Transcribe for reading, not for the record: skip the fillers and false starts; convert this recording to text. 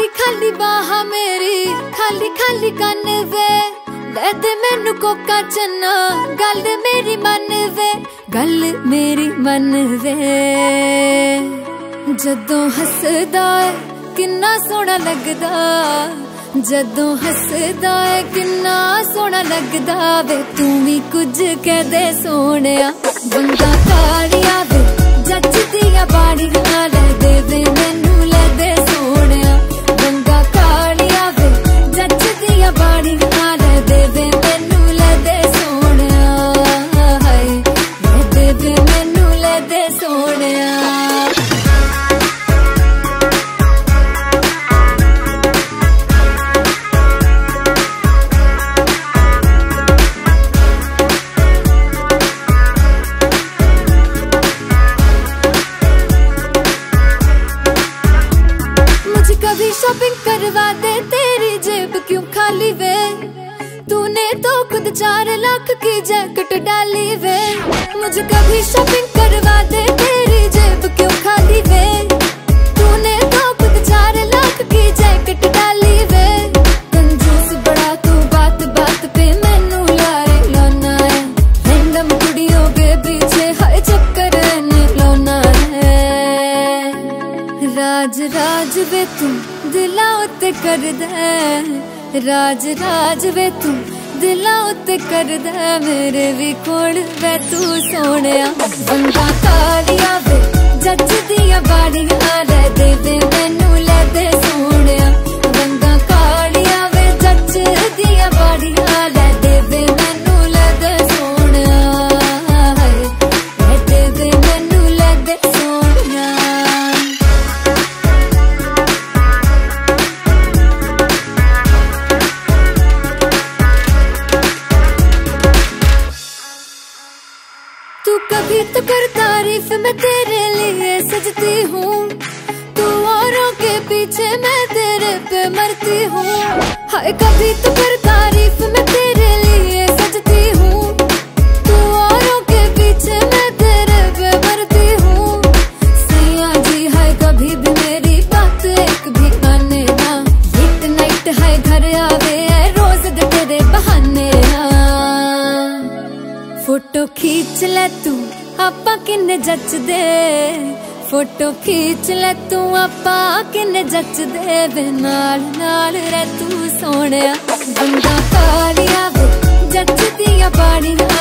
खाली खाली बाहा मेरी खाली खाली कन वे लैदे मैनू कोका चना गल मेरी मन वे गल मेरी मन वे। जदों हसदा है किन्ना सोना लगदा जदों हसदा है किन्ना सोना लगदा वे तू भी कुछ कह दे सोनिया वंगा कालिया वे जच दिया बाड़ियां लै दे वे मैनू लै दे सोनिया वंगा कालिया वे जच दिया बाड़ियां लै दे वे मैनू लै दे सोनिया लै दे वे मैनू लै दे सोनिया। शॉपिंग करवा दे तेरी जेब क्यों खाली वे तूने तो खुद 4 लाख की जैकेट डाली वे। मुझे कभी शॉपिंग करवा दे तेरी जेब क्यों खाली वे तूने तो खुद 4 लाख की जैकेट डाली वे। कंजूस बड़ा तू बात बात पे मैनू लारे लाना है रैंडम कुड़ियों के पीछे हर चक्कर लाना है। राज राज वे तू दिला उत्ते कर दे राज राज वे तू दिला उत्ते कर दे मेरे भी कोल वे तू सोनिया वंगा कालिया वे जच दिया बाड़ियां लै दे वे मैनू लै दे सोनिया वंगा कालिया वे जच दिया बाड़ियां लै दे वे मैनू लै दे सोनिया लै दे वे मैनू लै दे सोनिया। कभी तो कर तारीफ मैं तेरे लिए सजती हूँ तू औरों के पीछे मैं तेरे पे मरती हूँ। हाय कभी तो कर तारीफ मैं तेरे लिए सजती हूँ तू औरों के पीछे मैं तेरे पे मरती हूँ। सैया जी हाय कभी भी मेरी बात एक भी काने ना लेट नाइट हाय घर आवे है रोज तेरे बहाने फोटो खींच ले तू आपा किन्ने जच दे फोटो खींच ले तू आपा किन्ने जच दे वे नाल नाल रे तू सोनिया वंगा कालिया वे जच दिया बाड़ियां